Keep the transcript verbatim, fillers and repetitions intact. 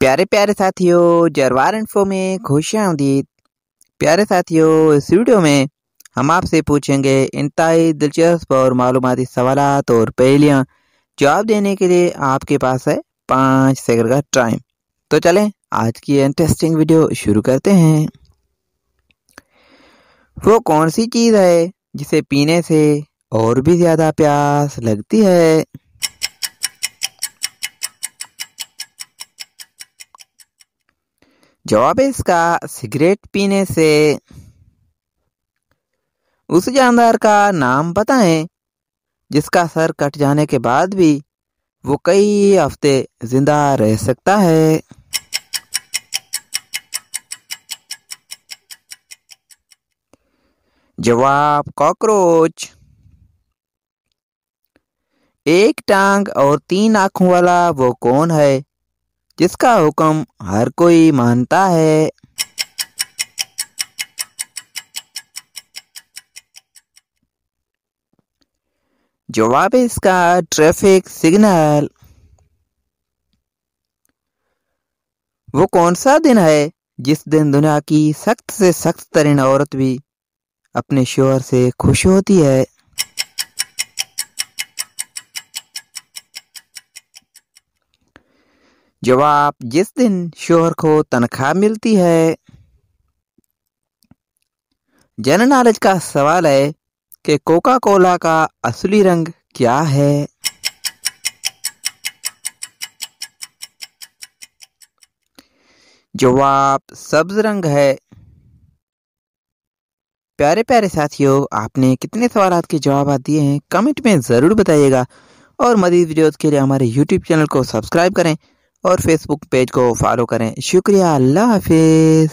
प्यारे प्यारे साथियों, जरवार इन्फो में खुश आमदीद। प्यारे साथियों, इस वीडियो में हम आपसे पूछेंगे इंतहाई दिलचस्प और मालूमाती सवालात और पहेलियाँ। जवाब देने के लिए आपके पास है पाँच सेकंड का टाइम। तो चलें आज की इंटरेस्टिंग वीडियो शुरू करते हैं। वो कौन सी चीज़ है जिसे पीने से और भी ज़्यादा प्यास लगती है? जवाब है इसका सिगरेट पीने से। उस जानदार का नाम बताएं जिसका सर कट जाने के बाद भी वो कई हफ्ते जिंदा रह सकता है। जवाब कॉकरोच। एक टांग और तीन आंखों वाला वो कौन है जिसका हुक्म हर कोई मानता है? जवाब है इसका ट्रैफिक सिग्नल। वो कौन सा दिन है जिस दिन दुनिया की सख्त से सख्त तरीन औरत भी अपने शोहर से खुश होती है? जवाब जिस दिन शोहर को तनख्वाह मिलती है। जनरल नॉलेज का सवाल है कि कोका कोला का असली रंग क्या है? जवाब सब्ज रंग है। प्यारे प्यारे साथियों, आपने कितने सवालात के जवाब दिए हैं कमेंट में ज़रूर बताइएगा। और मज़ीद वीडियोज़ के लिए हमारे यूट्यूब चैनल को सब्सक्राइब करें और फेसबुक पेज को फॉलो करें। शुक्रिया, अल्लाह हाफिज़।